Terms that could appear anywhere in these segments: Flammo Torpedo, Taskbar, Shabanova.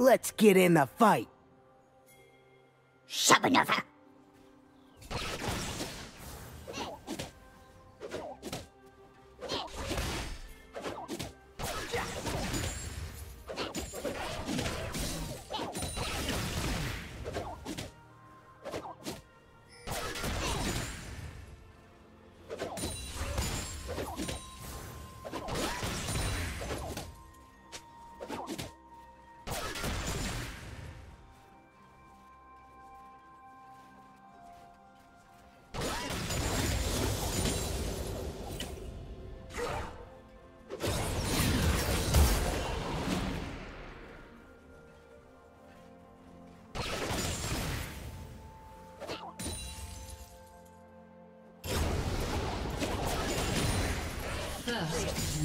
Let's get in the fight. Shabanova. First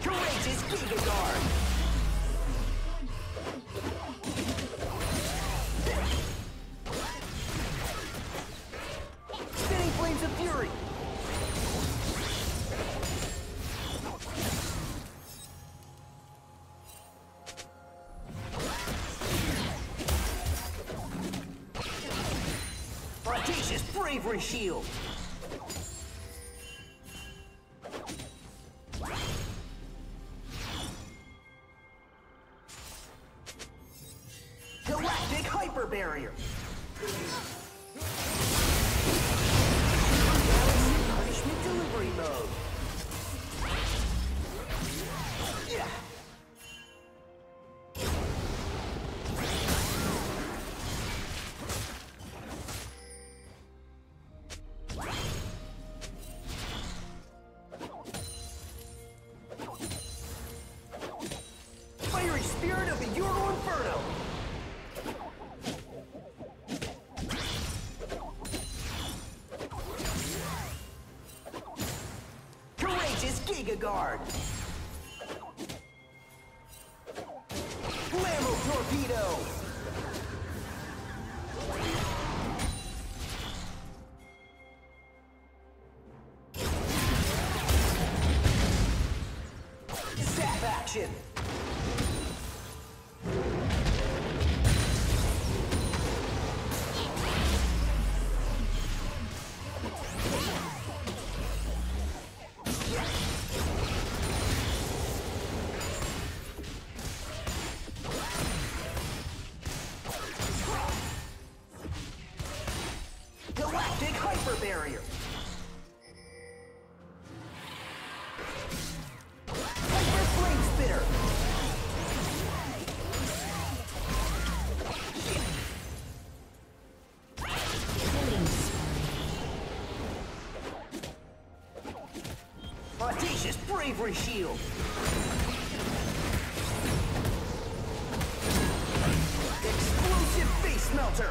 Courageous Giga Guard! Barrier. Punishment delivery mode. Yeah. Fiery spirit of the Euro Inferno. Giga Guard! Flammo Torpedo! Zap action! Barrier. Hyper Flame Spitter. Audacious Bravery Shield. Explosive Face Melter.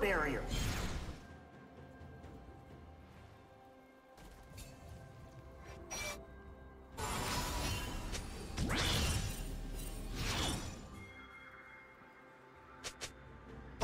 Barrier.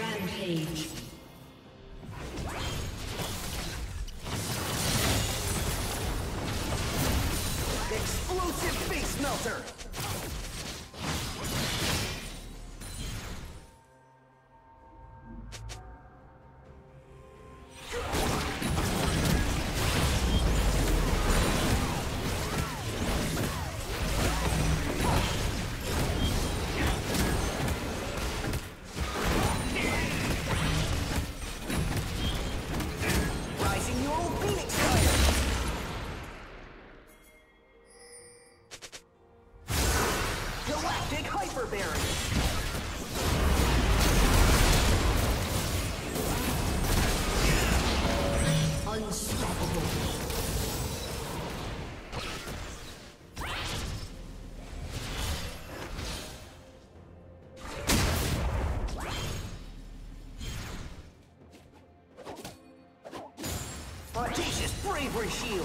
Rampage. Explosive face melter. Audacious bravery shield.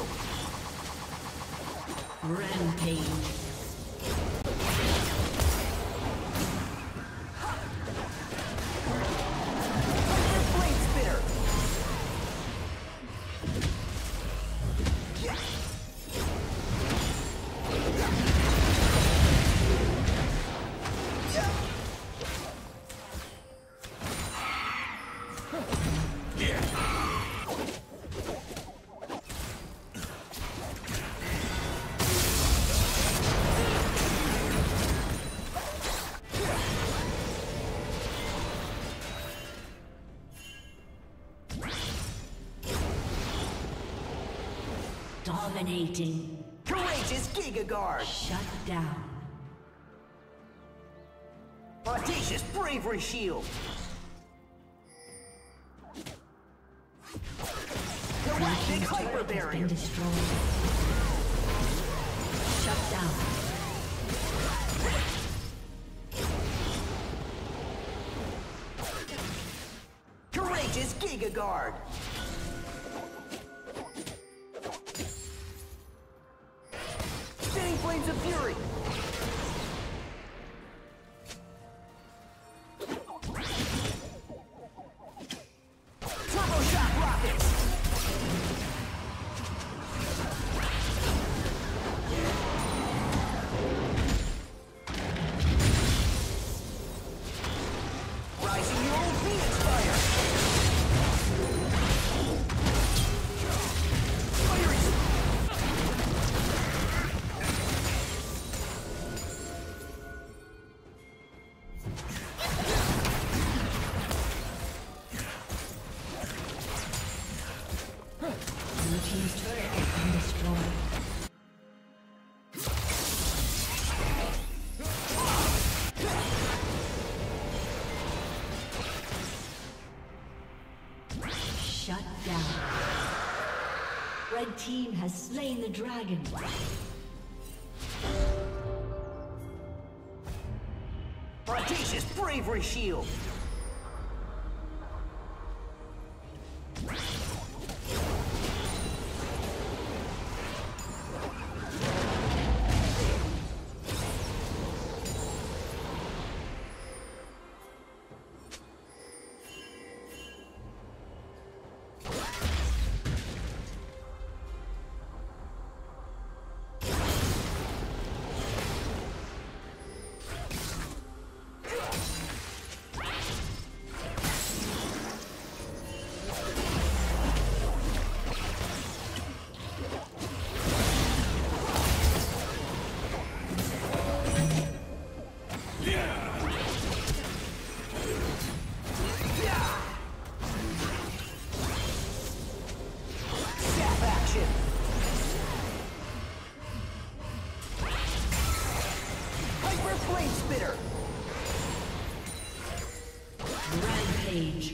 Rampage. Dominating. Courageous Giga Guard. Shut down. Audacious bravery shield. Galactic hyper barrier has been destroyed. Shut down. Courageous Giga Guard. Flames of Fury! Turbo Shock Rockets! Rising your own Phoenix Fire! Fire is... Shut down. Red team has slain the dragon. Audacious bravery shield. Rampage.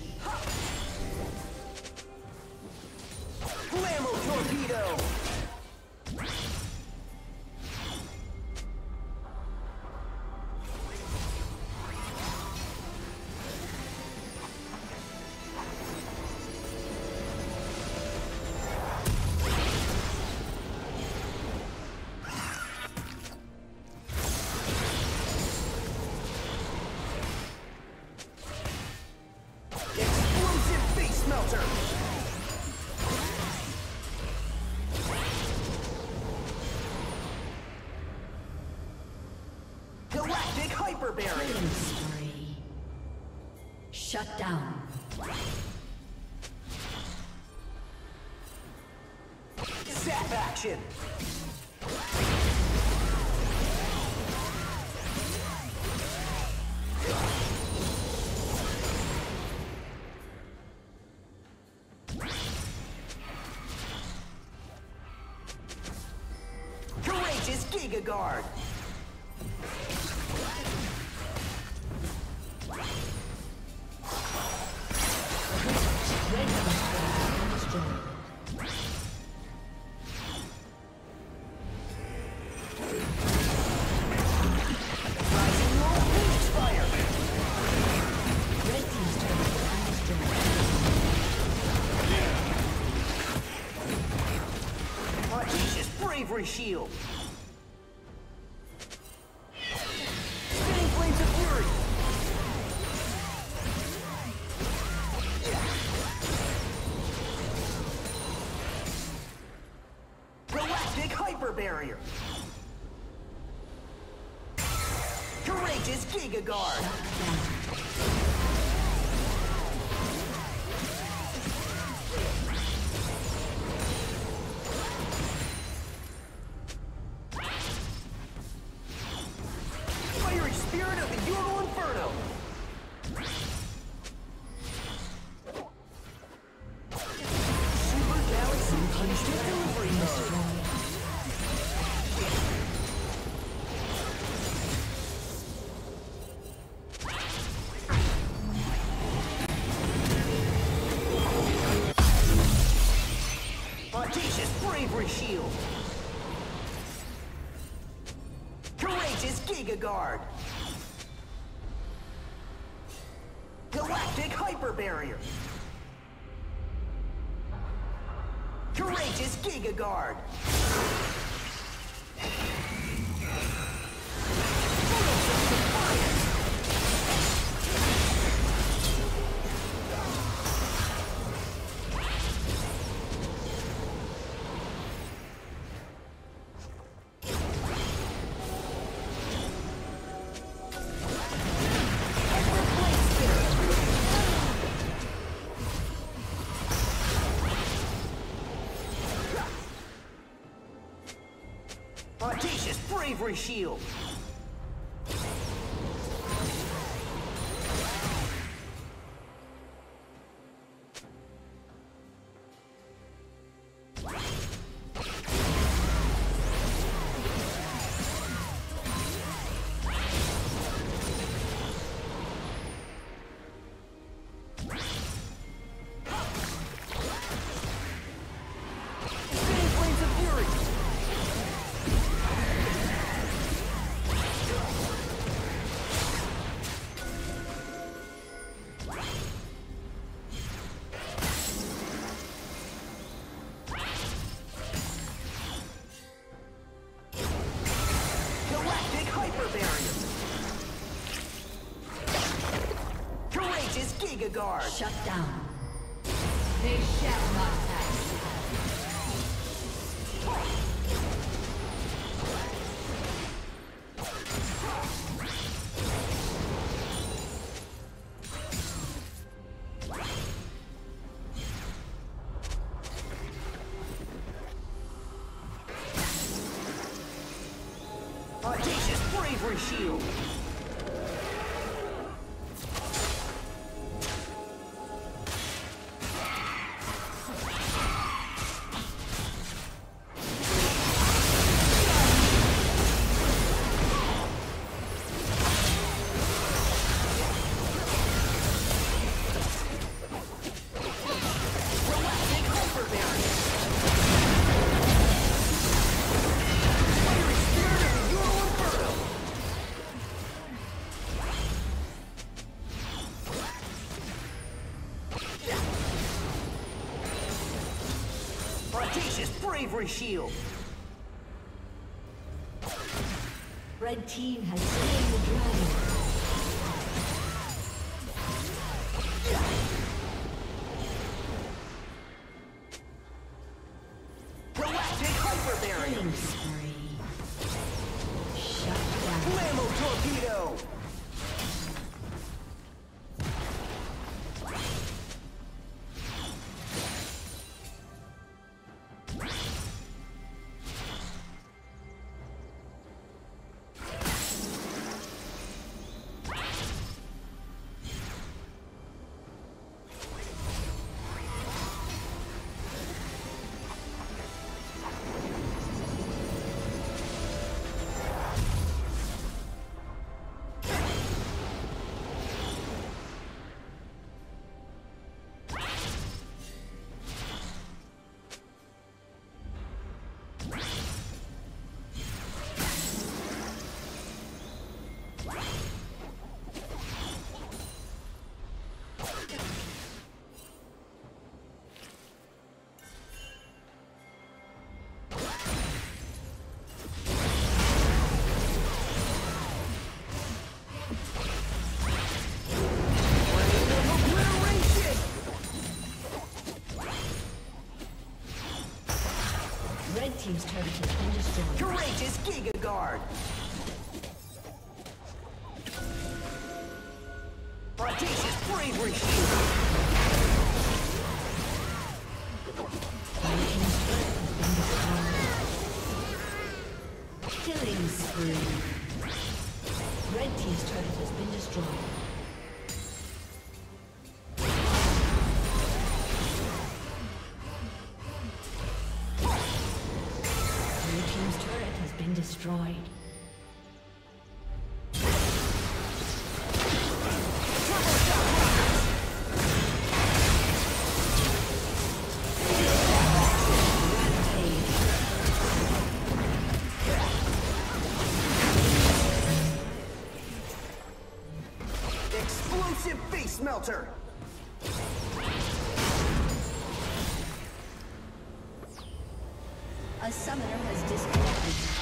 Flammable torpedo! Shut down. Zap action. Courageous Giga Guard. Shield. Spinning flames of fury. Galactic hyper barrier. Courageous Giga Guard. Audacious bravery shield. Courageous Giga Guard. Galactic hyper barrier. Courageous Giga Guard. Audacious bravery shield. Giga Guard. Shut down. They shall not pass. Audacious bravery shield. Audacious bravery shield. Red team has slain the dragon. Team's turret has been destroyed. Courageous Giga Guard! Audacious bravery shield! Team's turret has been destroyed. Killing spree. Red team's turret has been destroyed. Destroyed. Explosive face melter. A summoner has disconnected.